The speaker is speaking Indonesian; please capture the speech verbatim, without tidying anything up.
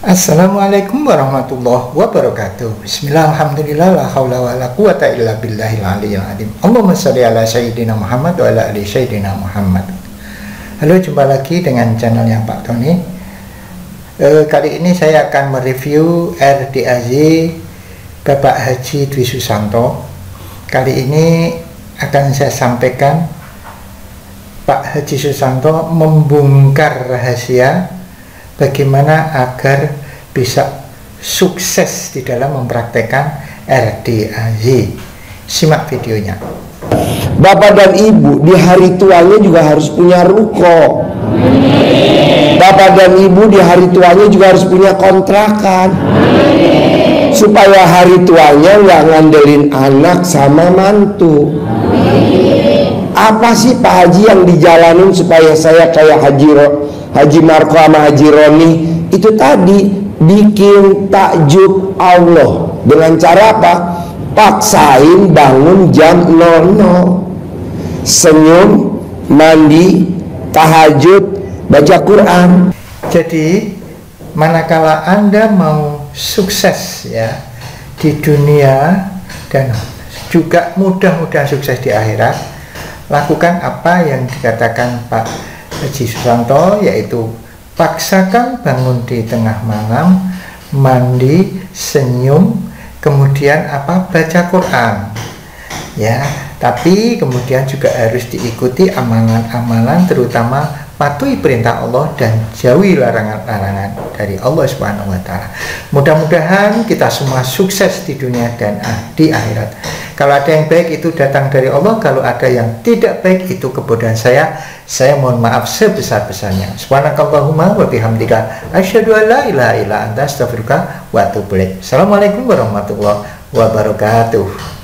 Assalamualaikum warahmatullahi wabarakatuh. Bismillahirrahmanirrahim. La haula wala quwata illa billahil aliyyil azim. Allahumma shalli ala sayyidina Muhammad wa ala ali sayyidina Muhammad. Halo, jumpa lagi dengan channelnya Pak Tony. E, kali ini saya akan mereview R D A J Bapak Haji Dwi Susanto. Kali ini akan saya sampaikan Pak Haji Susanto membongkar rahasia bagaimana agar bisa sukses di dalam mempraktekkan R D A J. Simak videonya. Bapak dan Ibu di hari tuanya juga harus punya ruko. Bapak dan Ibu di hari tuanya juga harus punya kontrakan. Supaya hari tuanya nggak ngandelin anak sama mantu. Apa sih Pak Haji yang dijalanin supaya saya kayak Haji Rok, Haji Marco sama Haji Rony? Itu tadi, bikin takjub Allah. Dengan cara apa? Paksain bangun jam nol nol, senyum, mandi, tahajud, baca Quran. Jadi manakala Anda mau sukses ya di dunia dan juga mudah-mudahan sukses di akhirat, lakukan apa yang dikatakan Pak Haji Susanto, yaitu paksakan bangun di tengah malam, mandi, senyum, kemudian apa, baca Quran ya. Tapi kemudian juga harus diikuti amalan-amalan, terutama patuhi perintah Allah dan jauhi larangan-larangan dari Allah Subhanahu wa taala. Mudah-mudahan kita semua sukses di dunia dan ah, di akhirat. Kalau ada yang baik itu datang dari Allah, kalau ada yang tidak baik itu kebodohan saya. Saya mohon maaf sebesar-besarnya. Subhanakallahumma wa bihamdika asyhadu an la ilaha illa anta astaghfiruka wa atubu ilaik. Assalamualaikum warahmatullahi wabarakatuh.